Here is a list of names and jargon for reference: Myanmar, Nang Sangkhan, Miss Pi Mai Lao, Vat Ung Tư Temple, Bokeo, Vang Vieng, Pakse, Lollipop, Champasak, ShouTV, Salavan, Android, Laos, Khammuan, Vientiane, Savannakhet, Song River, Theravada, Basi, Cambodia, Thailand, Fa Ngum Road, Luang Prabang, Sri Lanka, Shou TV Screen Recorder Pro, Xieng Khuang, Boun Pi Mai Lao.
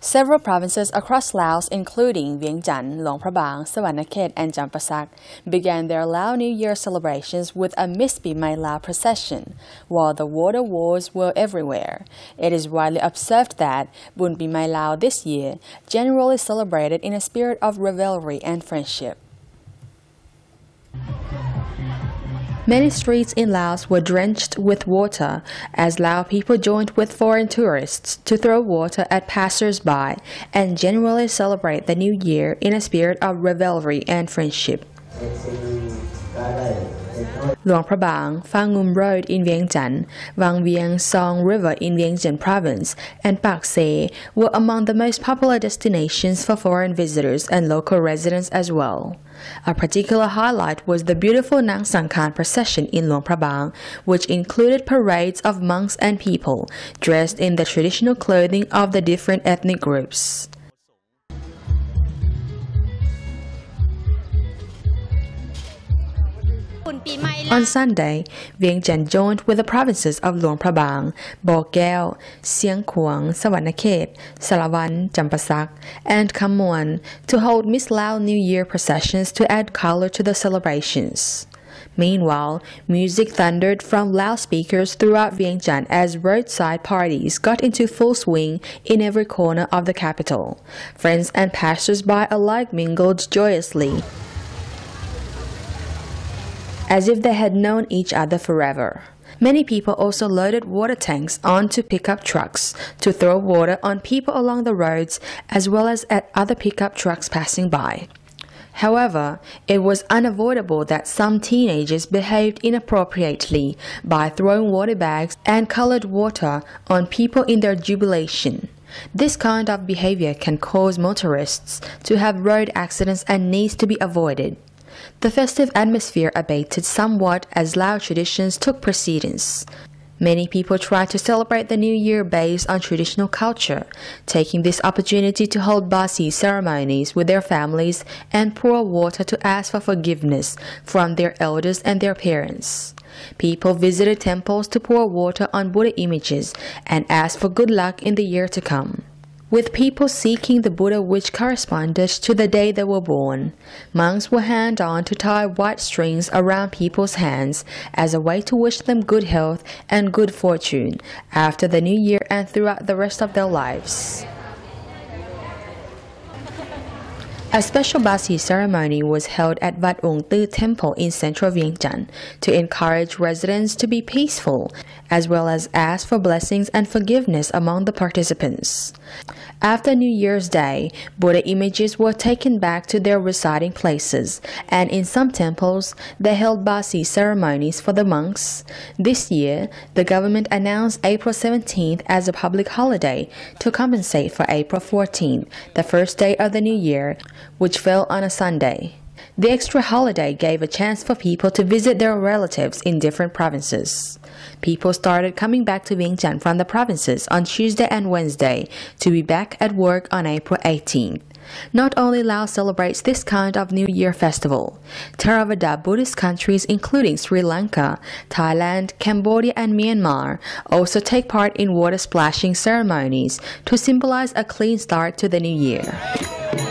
Several provinces across Laos, including Vientiane, Luang Prabang, Savannakhet, and Champasak, began their Lao New Year celebrations with a Miss Pi Mai Lao procession, while the water wars were everywhere. It is widely observed that Boun Pi Mai Lao this year generally celebrated in a spirit of revelry and friendship. Many streets in Laos were drenched with water as Lao people joined with foreign tourists to throw water at passers-by and generally celebrate the new year in a spirit of revelry and friendship. Luang Prabang, Fa Ngum Road in Vientiane, Vang Vieng Song River in Vientiane Province, and Pakse were among the most popular destinations for foreign visitors and local residents as well. A particular highlight was the beautiful Nang Sangkhan procession in Luang Prabang, which included parades of monks and people dressed in the traditional clothing of the different ethnic groups. On Sunday, Vientiane joined with the provinces of Luang Prabang, Bokeo, Xieng Khuang, Savannakhet, Salavan, Champasak, and Khammuan to hold Miss Lao New Year processions to add color to the celebrations. Meanwhile, music thundered from loudspeakers throughout Vientiane as roadside parties got into full swing in every corner of the capital. Friends and passers-by alike mingled joyously, as if they had known each other forever. Many people also loaded water tanks onto pickup trucks to throw water on people along the roads as well as at other pickup trucks passing by. However, it was unavoidable that some teenagers behaved inappropriately by throwing water bags and colored water on people in their jubilation. This kind of behavior can cause motorists to have road accidents and needs to be avoided. The festive atmosphere abated somewhat as Lao traditions took precedence. Many people tried to celebrate the New Year based on traditional culture, taking this opportunity to hold Basi ceremonies with their families and pour water to ask for forgiveness from their elders and their parents. People visited temples to pour water on Buddha images and asked for good luck in the year to come, with people seeking the Buddha which corresponded to the day they were born. Monks were hand on to tie white strings around people's hands as a way to wish them good health and good fortune after the new year and throughout the rest of their lives. A special Basi ceremony was held at Vat Ung Tư Temple in central Vientiane to encourage residents to be peaceful, as well as ask for blessings and forgiveness among the participants. After New Year's Day, Buddha images were taken back to their residing places, and in some temples, they held Basi ceremonies for the monks. This year, the government announced April 17th as a public holiday to compensate for April 14th, the first day of the new year, which fell on a Sunday. The extra holiday gave a chance for people to visit their relatives in different provinces. People started coming back to Vientiane from the provinces on Tuesday and Wednesday to be back at work on April 18th. Not only Laos celebrates this kind of New Year festival, Theravada Buddhist countries including Sri Lanka, Thailand, Cambodia and Myanmar also take part in water splashing ceremonies to symbolize a clean start to the new year.